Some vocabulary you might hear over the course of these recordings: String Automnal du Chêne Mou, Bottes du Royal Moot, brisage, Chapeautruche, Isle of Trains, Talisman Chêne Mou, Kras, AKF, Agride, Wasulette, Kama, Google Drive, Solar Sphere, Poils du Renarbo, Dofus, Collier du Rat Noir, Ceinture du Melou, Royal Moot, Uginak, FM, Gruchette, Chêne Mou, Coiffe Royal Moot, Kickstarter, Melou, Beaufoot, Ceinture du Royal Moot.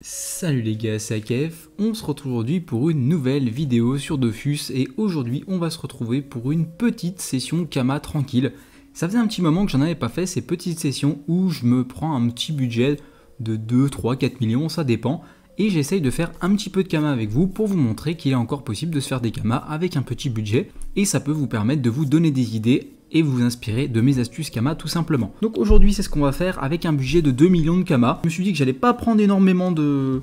Salut les gars, c'est AKF, on se retrouve aujourd'hui pour une nouvelle vidéo sur Dofus et aujourd'hui on va se retrouver pour une petite session Kama tranquille. Ça faisait un petit moment que j'en avais pas fait ces petites sessions où je me prends un petit budget de 2, 3, 4 millions, ça dépend, et j'essaye de faire un petit peu de Kama avec vous pour vous montrer qu'il est encore possible de se faire des Kama avec un petit budget et ça peut vous permettre de vous donner des idées et vous inspirer de mes astuces Kama tout simplement. Donc aujourd'hui c'est ce qu'on va faire avec un budget de 2 millions de Kama. Je me suis dit que j'allais pas prendre énormément de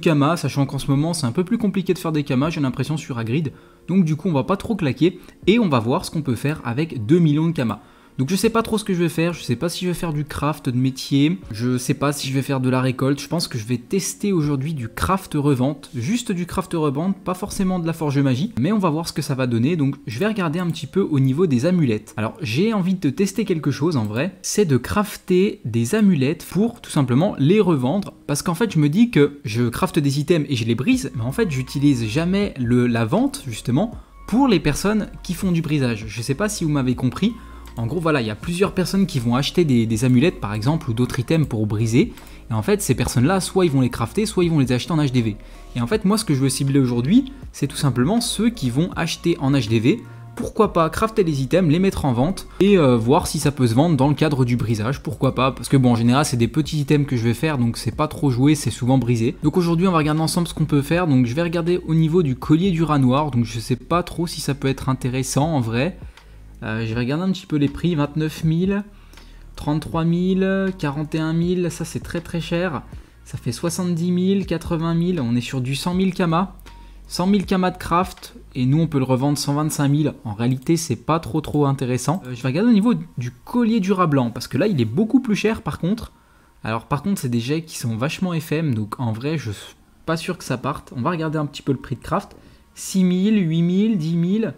Kama, sachant qu'en ce moment c'est un peu plus compliqué de faire des Kama, j'ai l'impression, sur Agride. Donc du coup on va pas trop claquer et on va voir ce qu'on peut faire avec 2 millions de Kama. Donc je sais pas trop ce que je vais faire, je sais pas si je vais faire du craft de métier, je sais pas si je vais faire de la récolte, je pense que je vais tester aujourd'hui du craft revente, juste du craft revente, pas forcément de la forge magie, mais on va voir ce que ça va donner, donc je vais regarder un petit peu au niveau des amulettes. Alors j'ai envie de tester quelque chose en vrai, c'est de crafter des amulettes pour tout simplement les revendre, parce qu'en fait je me dis que je crafte des items et je les brise, mais en fait j'utilise jamais la vente justement pour les personnes qui font du brisage, je sais pas si vous m'avez compris. En gros, voilà, il y a plusieurs personnes qui vont acheter des amulettes, par exemple, ou d'autres items pour briser. Et en fait, ces personnes-là, soit ils vont les crafter, soit ils vont les acheter en HDV. Et en fait, moi, ce que je veux cibler aujourd'hui, c'est tout simplement ceux qui vont acheter en HDV. Pourquoi pas crafter les items, les mettre en vente et voir si ça peut se vendre dans le cadre du brisage. Pourquoi pas? Parce que bon, en général, c'est des petits items que je vais faire, donc c'est pas trop joué, c'est souvent brisé. Donc aujourd'hui, on va regarder ensemble ce qu'on peut faire. Donc je vais regarder au niveau du collier du rat noir. Donc je sais pas trop si ça peut être intéressant en vrai. Je vais regarder un petit peu les prix, 29 000, 33 000, 41 000, ça c'est très très cher, ça fait 70 000, 80 000, on est sur du 100 000 Kama, 100 000 Kama de craft, et nous on peut le revendre 125 000, en réalité c'est pas trop intéressant. Je vais regarder au niveau du collier du rat blanc, parce que là il est beaucoup plus cher par contre, alors par contre c'est des jets qui sont vachement FM, donc en vrai je suis pas sûr que ça parte, on va regarder un petit peu le prix de craft, 6 000, 8 000, 10 000...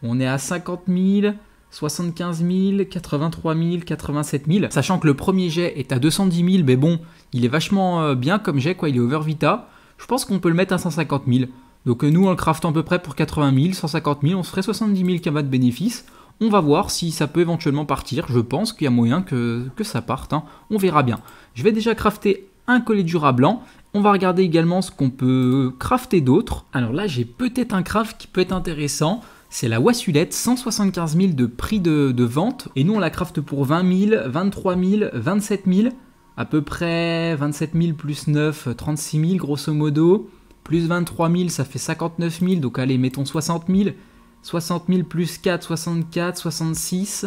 On est à 50 000, 75 000, 83 000, 87 000. Sachant que le premier jet est à 210 000, mais bon, il est vachement bien comme jet, quoi. Il est over vita. Je pense qu'on peut le mettre à 150 000. Donc nous, on le crafte à peu près pour 80 000, 150 000. On se ferait 70 000 Kama de bénéfice. On va voir si ça peut éventuellement partir. Je pense qu'il y a moyen que ça parte, hein. On verra bien. Je vais déjà crafter un collier du rat blanc. On va regarder également ce qu'on peut crafter d'autre. Alors là, j'ai peut-être un craft qui peut être intéressant. C'est la Wasulette, 175 000 de prix de vente. Et nous, on la crafte pour 20 000, 23 000, 27 000. À peu près 27 000 plus 9, 36 000 grosso modo. Plus 23 000, ça fait 59 000. Donc allez, mettons 60 000. 60 000 plus 4, 64, 66,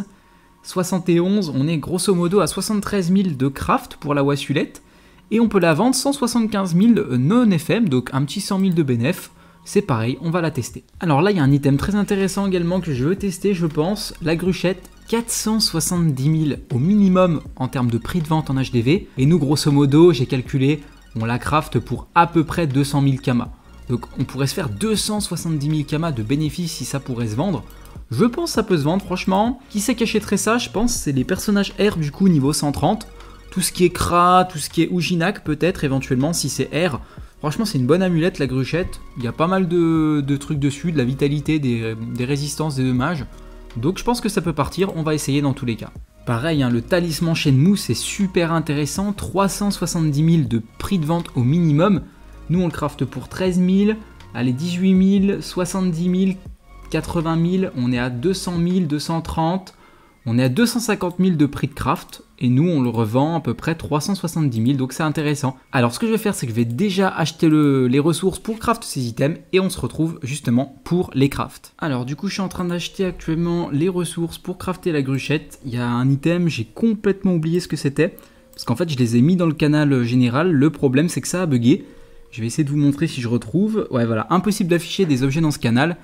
71. On est grosso modo à 73 000 de craft pour la Wasulette. Et on peut la vendre 175 000 non FM, donc un petit 100 000 de bénéf. C'est pareil, on va la tester. Alors là, il y a un item très intéressant également que je veux tester, je pense. La Gruchette, 470 000 au minimum en termes de prix de vente en HDV. Et nous, grosso modo, j'ai calculé, on la craft pour à peu près 200 000 Kama. Donc on pourrait se faire 270 000 Kama de bénéfice si ça pourrait se vendre. Je pense que ça peut se vendre, franchement. Qui sait cacheterait ça, je pense, c'est les personnages R du coup niveau 130. Tout ce qui est Kras, tout ce qui est Uginak peut-être, éventuellement, si c'est R. Franchement, c'est une bonne amulette, la Gruchette. Il y a pas mal de trucs dessus, de la vitalité, des résistances, des dommages. Donc je pense que ça peut partir, on va essayer dans tous les cas. Pareil, hein, le talisman Chêne Mou, c'est super intéressant. 370 000 de prix de vente au minimum. Nous, on le crafte pour 13 000. Allez, 18 000, 70 000, 80 000. On est à 200 000, 230. On est à 250 000 de prix de craft. Et nous, on le revend à peu près 370 000, donc c'est intéressant. Alors, ce que je vais faire, c'est que je vais déjà acheter les ressources pour craft ces items, et on se retrouve justement pour les crafts. Alors, du coup, je suis en train d'acheter actuellement les ressources pour crafter la Gruchette. Il y a un item, j'ai complètement oublié ce que c'était, parce qu'en fait, je les ai mis dans le canal général. Le problème, c'est que ça a bugué. Je vais essayer de vous montrer si je retrouve. Ouais, voilà, impossible d'afficher des objets dans ce canal.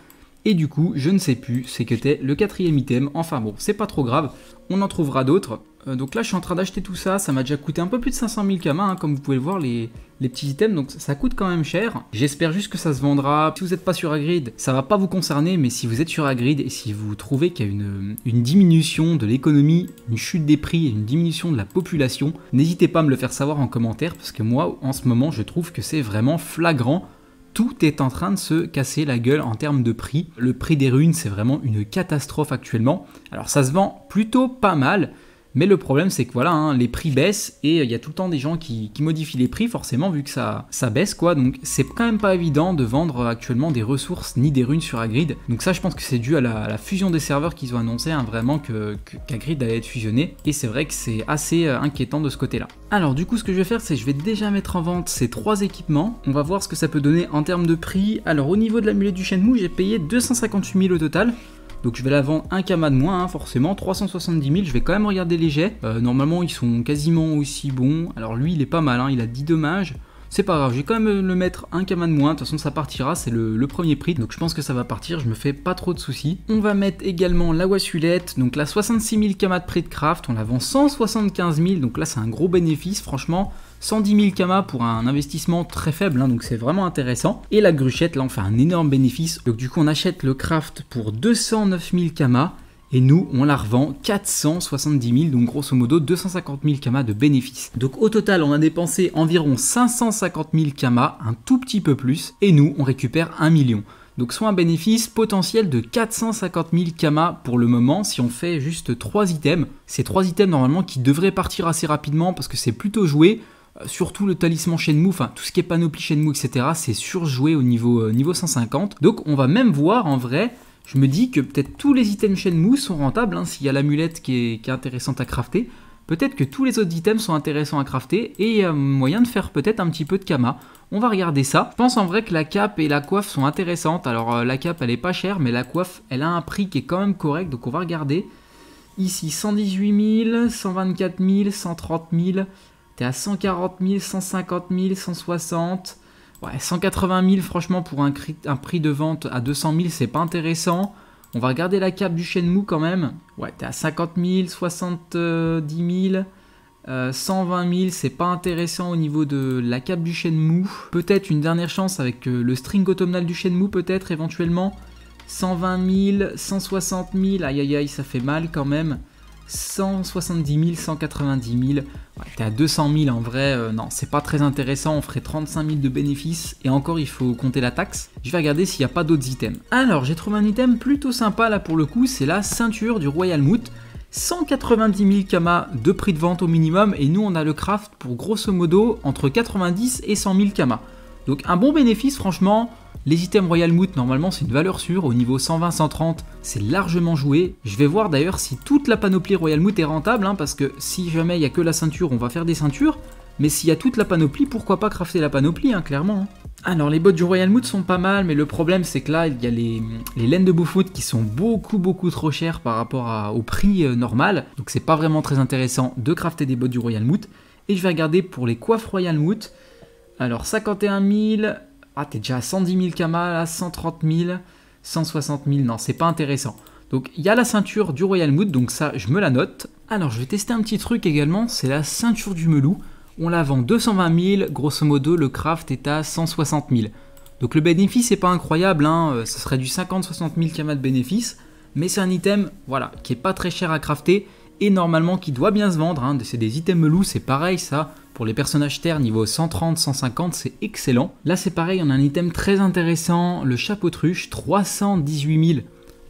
Et du coup, je ne sais plus, c'est que c'était le quatrième item. Enfin bon, c'est pas trop grave, on en trouvera d'autres. Donc là, je suis en train d'acheter tout ça. Ça m'a déjà coûté un peu plus de 500 000 Kama, hein, comme vous pouvez le voir, les petits items. Donc ça coûte quand même cher. J'espère juste que ça se vendra. Si vous n'êtes pas sur Agride, ça va pas vous concerner. Mais si vous êtes sur Agride et si vous trouvez qu'il y a une diminution de l'économie, une chute des prix et une diminution de la population, n'hésitez pas à me le faire savoir en commentaire. Parce que moi, en ce moment, je trouve que c'est vraiment flagrant. Tout est en train de se casser la gueule en termes de prix. Le prix des runes, c'est vraiment une catastrophe actuellement. Alors ça se vend plutôt pas mal. Mais le problème, c'est que voilà, hein, les prix baissent et il y a tout le temps des gens qui modifient les prix, forcément, vu que ça baisse, quoi. Donc c'est quand même pas évident de vendre actuellement des ressources ni des runes sur Agride. Donc ça, je pense que c'est dû à la fusion des serveurs qu'ils ont annoncé, hein, vraiment qu'Agride allait être fusionné. Et c'est vrai que c'est assez inquiétant de ce côté-là. Alors du coup, ce que je vais faire, c'est que je vais déjà mettre en vente ces trois équipements. On va voir ce que ça peut donner en termes de prix. Alors au niveau de l'amulette du Chêne Mou, j'ai payé 258 000 au total. Donc je vais la vendre un Kama de moins, hein, forcément, 370 000, je vais quand même regarder les jets. Normalement, ils sont quasiment aussi bons. Alors lui, il est pas mal, hein, il a 10 dommages. C'est pas grave, je vais quand même le mettre un Kama de moins, de toute façon ça partira, c'est le premier prix, donc je pense que ça va partir, je me fais pas trop de soucis. On va mettre également la Wasulette, donc la 66 000 Kama de prix de craft, on la vend 175 000, donc là c'est un gros bénéfice, franchement, 110 000 Kama pour un investissement très faible, hein, donc c'est vraiment intéressant. Et la Gruchette, là on fait un énorme bénéfice, donc du coup on achète le craft pour 209 000 Kama, et nous, on la revend 470 000, donc grosso modo 250 000 Kama de bénéfices. Donc au total, on a dépensé environ 550 000 Kama, un tout petit peu plus, et nous, on récupère 1 million. Donc soit un bénéfice potentiel de 450 000 Kama pour le moment, si on fait juste 3 items. Ces 3 items, normalement, qui devraient partir assez rapidement, parce que c'est plutôt joué. Surtout le talisman Chêne Mou, enfin tout ce qui est panoplie Chêne Mou, etc., c'est surjoué au niveau 150. Donc on va même voir, en vrai... Je me dis que peut-être tous les items Chêne Mou sont rentables, hein, s'il y a l'amulette qui est intéressante à crafter. Peut-être que tous les autres items sont intéressants à crafter et il y a moyen de faire peut-être un petit peu de Kama. On va regarder ça. Je pense en vrai que la cape et la coiffe sont intéressantes. Alors la cape elle est pas chère, mais la coiffe elle a un prix qui est quand même correct, donc on va regarder. Ici 118 000, 124 000, 130 000, t'es à 140 000, 150 000, 160 000. Ouais, 180 000 franchement pour un prix de vente à 200 000 c'est pas intéressant. On va regarder la cape du Chêne Mou quand même. Ouais, t'es à 50 000, 70 000, 120 000 c'est pas intéressant au niveau de la cape du Chêne Mou. Peut-être une dernière chance avec le string automnal du Chêne Mou peut-être éventuellement. 120 000, 160 000, aïe aïe aïe ça fait mal quand même. 170 000, 190 000, ouais, t'es à 200 000 en vrai, non c'est pas très intéressant, on ferait 35 000 de bénéfices et encore il faut compter la taxe. Je vais regarder s'il n'y a pas d'autres items. Alors j'ai trouvé un item plutôt sympa là pour le coup, c'est la ceinture du Royal Moot, 190 000 Kama de prix de vente au minimum et nous on a le craft pour grosso modo entre 90 et 100 000 Kama. Donc un bon bénéfice franchement. Les items Royal Moot, normalement, c'est une valeur sûre. Au niveau 120-130, c'est largement joué. Je vais voir d'ailleurs si toute la panoplie Royal Moot est rentable, hein, parce que si jamais il n'y a que la ceinture, on va faire des ceintures. Mais s'il y a toute la panoplie, pourquoi pas crafter la panoplie, hein, clairement. Alors, les bottes du Royal Moot sont pas mal, mais le problème, c'est que là, il y a les laines de Beaufoot qui sont beaucoup trop chères par rapport au prix normal. Donc, c'est pas vraiment très intéressant de crafter des bottes du Royal Moot. Et je vais regarder pour les coiffes Royal Moot. Alors, 51 000... Ah, t'es déjà à 110 000 Kama, là, 130 000, 160 000, non, c'est pas intéressant. Donc, il y a la ceinture du Royal Moot, donc ça, je me la note. Alors, je vais tester un petit truc également, c'est la ceinture du Melou. On la vend 220 000, grosso modo, le craft est à 160 000. Donc, le bénéfice n'est pas incroyable, hein, ça serait du 50-60 000 Kama de bénéfice, mais c'est un item, voilà, qui est pas très cher à crafter et normalement qui doit bien se vendre, hein. C'est des items Melou, c'est pareil, ça... Pour les personnages terre niveau 130-150 c'est excellent. Là c'est pareil, on a un item très intéressant, le Chapeautruche, 318 000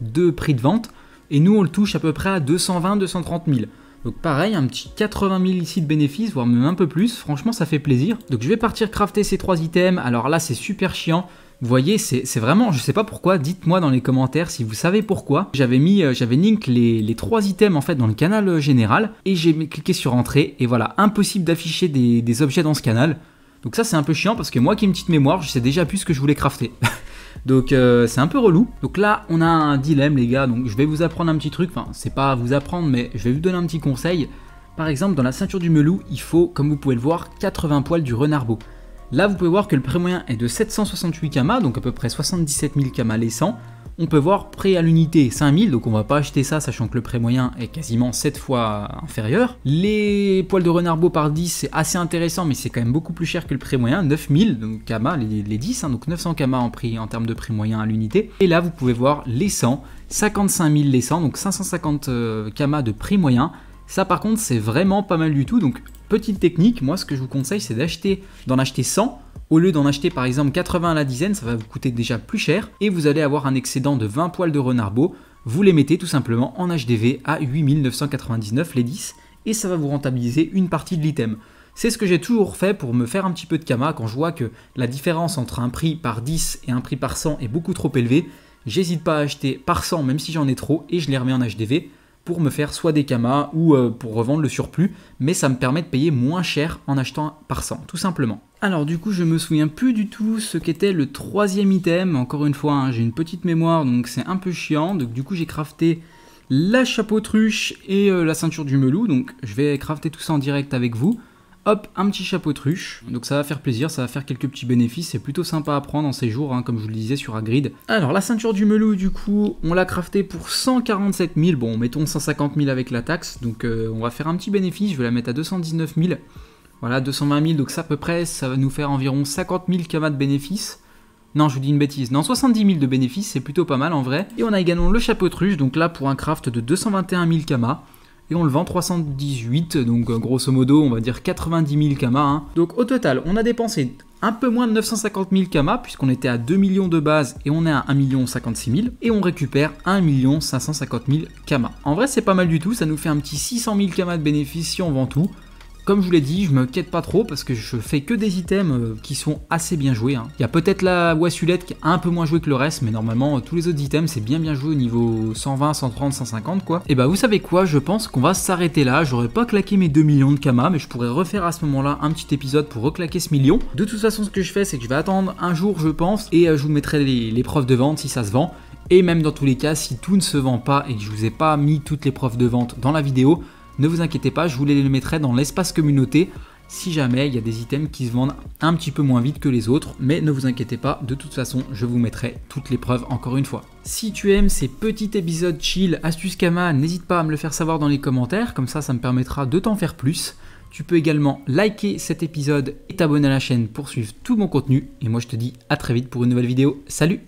de prix de vente et nous on le touche à peu près à 220-230 000. Donc pareil, un petit 80 000 ici de bénéfices, voire même un peu plus, franchement ça fait plaisir. Donc je vais partir crafter ces trois items, alors là c'est super chiant. Vous voyez, c'est vraiment, je sais pas pourquoi, dites-moi dans les commentaires si vous savez pourquoi. J'avais link les trois items en fait dans le canal général et j'ai cliqué sur entrée et voilà, impossible d'afficher des objets dans ce canal. Donc ça c'est un peu chiant parce que moi qui ai une petite mémoire, je sais déjà plus ce que je voulais crafter. Donc c'est un peu relou. Donc là on a un dilemme les gars, donc je vais vous apprendre un petit truc, enfin c'est pas à vous apprendre mais je vais vous donner un petit conseil. Par exemple dans la ceinture du Melou, il faut, comme vous pouvez le voir, 80 poils du Renarbo. Là, vous pouvez voir que le prix moyen est de 768 Kama, donc à peu près 77 000 Kama les 100. On peut voir prêt à l'unité 5000, donc on va pas acheter ça, sachant que le prix moyen est quasiment 7 fois inférieur. Les poils de Renarbo par 10, c'est assez intéressant, mais c'est quand même beaucoup plus cher que le prix moyen, 9000, donc Kama, les 10, hein, donc 900 Kama en termes de prix moyen à l'unité. Et là, vous pouvez voir les 100, 55 000 les 100, donc 550 Kama de prix moyen. Ça par contre, c'est vraiment pas mal du tout, donc... Petite technique, moi ce que je vous conseille c'est d'en acheter 100 au lieu d'en acheter par exemple 80 à la dizaine, ça va vous coûter déjà plus cher et vous allez avoir un excédent de 20 poils de Renarbo, vous les mettez tout simplement en HDV à 8999 les 10 et ça va vous rentabiliser une partie de l'item. C'est ce que j'ai toujours fait pour me faire un petit peu de Kama quand je vois que la différence entre un prix par 10 et un prix par 100 est beaucoup trop élevée. J'hésite pas à acheter par 100 même si j'en ai trop et je les remets en HDV pour me faire soit des Kama ou pour revendre le surplus, mais ça me permet de payer moins cher en achetant par 100 tout simplement. Alors du coup je me souviens plus du tout ce qu'était le troisième item, encore une fois hein, j'ai une petite mémoire donc c'est un peu chiant, donc du coup j'ai crafté la Chapeautruche et la ceinture du Melou, donc je vais crafter tout ça en direct avec vous. Hop, un petit Chapeautruche, donc ça va faire plaisir, ça va faire quelques petits bénéfices, c'est plutôt sympa à prendre en ces jours, hein, comme je vous le disais sur Agride. Alors la ceinture du Melou du coup, on l'a crafté pour 147 000, bon mettons 150 000 avec la taxe, donc on va faire un petit bénéfice, je vais la mettre à 219 000. Voilà, 220 000, donc ça à peu près, ça va nous faire environ 50 000 Kama de bénéfices. Non, je vous dis une bêtise. Non, 70 000 de bénéfices, c'est plutôt pas mal en vrai. Et on a également le Chapeautruche, donc là pour un craft de 221 000 Kama. Et on le vend 318, donc grosso modo, on va dire 90 000 Kama. Hein. Donc au total, on a dépensé un peu moins de 950 000 Kama, puisqu'on était à 2 millions de base et on est à 1 056 000. Et on récupère 1 550 000 Kama. En vrai, c'est pas mal du tout, ça nous fait un petit 600 000 Kama de bénéfices si on vend tout. Comme je vous l'ai dit, je me quête pas trop parce que je fais que des items qui sont assez bien joués. Il y a peut-être la Wasulette qui est un peu moins jouée que le reste, mais normalement tous les autres items c'est bien joué au niveau 120, 130, 150 quoi. Et bah vous savez quoi, je pense qu'on va s'arrêter là. J'aurais pas claqué mes 2 millions de Kama, mais je pourrais refaire à ce moment-là un petit épisode pour reclaquer ce million. De toute façon ce que je fais c'est que je vais attendre un jour je pense, et je vous mettrai les preuves de vente si ça se vend. Et même dans tous les cas, si tout ne se vend pas et que je vous ai pas mis toutes les preuves de vente dans la vidéo, ne vous inquiétez pas, je vous les mettrai dans l'espace communauté si jamais il y a des items qui se vendent un petit peu moins vite que les autres. Mais ne vous inquiétez pas, de toute façon, je vous mettrai toutes les preuves encore une fois. Si tu aimes ces petits épisodes chill, astuces Kama, n'hésite pas à me le faire savoir dans les commentaires. Comme ça, ça me permettra de t'en faire plus. Tu peux également liker cet épisode et t'abonner à la chaîne pour suivre tout mon contenu. Et moi, je te dis à très vite pour une nouvelle vidéo. Salut!